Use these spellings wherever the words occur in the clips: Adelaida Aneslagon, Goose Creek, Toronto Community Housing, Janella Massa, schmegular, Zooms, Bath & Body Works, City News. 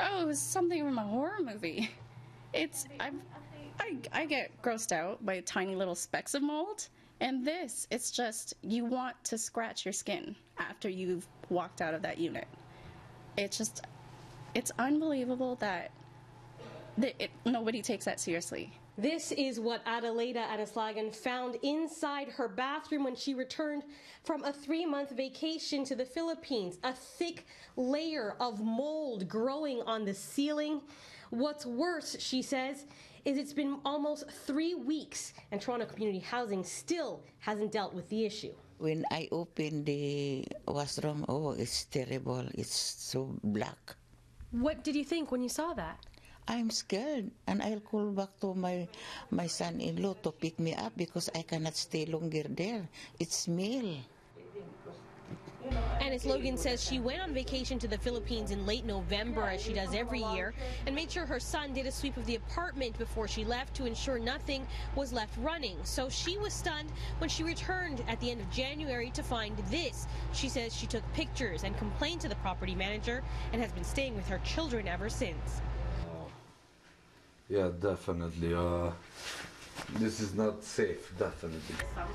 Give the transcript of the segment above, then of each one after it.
Oh, it was something from a horror movie. I get grossed out by tiny little specks of mold, and this, it's just, you want to scratch your skin after you've walked out of that unit. It's just, it's unbelievable that nobody takes that seriously. This is what Adelaida Aneslagon found inside her bathroom when she returned from a 3-month vacation to the Philippines. A thick layer of mold growing on the ceiling. What's worse, she says, is it's been almost 3 weeks and Toronto Community Housing still hasn't dealt with the issue. When I opened the washroom, oh, it's terrible. It's so black. What did you think when you saw that? I'm scared, and I'll call back to my son-in-law to pick me up because I cannot stay longer there. It's meal. Aneslogan says she went on vacation to the Philippines in late November, as she does every year, and made sure her son did a sweep of the apartment before she left to ensure nothing was left running. So she was stunned when she returned at the end of January to find this. She says she took pictures and complained to the property manager and has been staying with her children ever since. Yeah, definitely. This is not safe, definitely.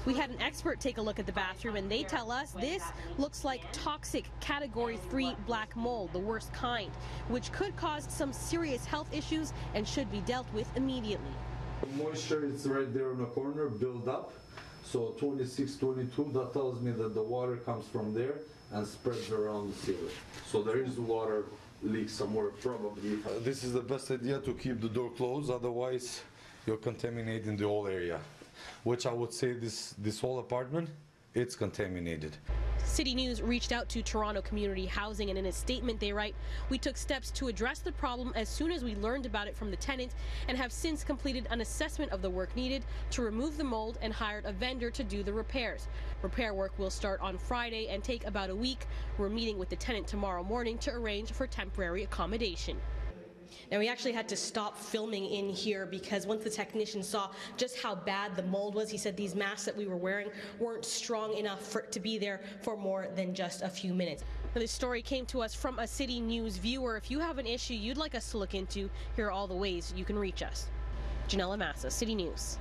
We had an expert take a look at the bathroom, and they tell us this looks like toxic category 3 black mold, the worst kind, which could cause some serious health issues and should be dealt with immediately. The moisture is right there in the corner, build up. So 26, 22, that tells me that the water comes from there and spreads around the ceiling. So there is water leak somewhere, probably. This is the best idea to keep the door closed, otherwise you're contaminating the whole area, which I would say this whole apartment, it's contaminated. City News reached out to Toronto Community Housing, and in a statement they write, "We took steps to address the problem as soon as we learned about it from the tenant and have since completed an assessment of the work needed to remove the mold and hired a vendor to do the repairs. Repair work will start on Friday and take about a week. We're meeting with the tenant tomorrow morning to arrange for temporary accommodation." Now, we actually had to stop filming in here because once the technician saw just how bad the mold was, he said these masks that we were wearing weren't strong enough for it to be there for more than just a few minutes. Now, this story came to us from a City News viewer. If you have an issue you'd like us to look into, here are all the ways you can reach us. Janella Massa, City News.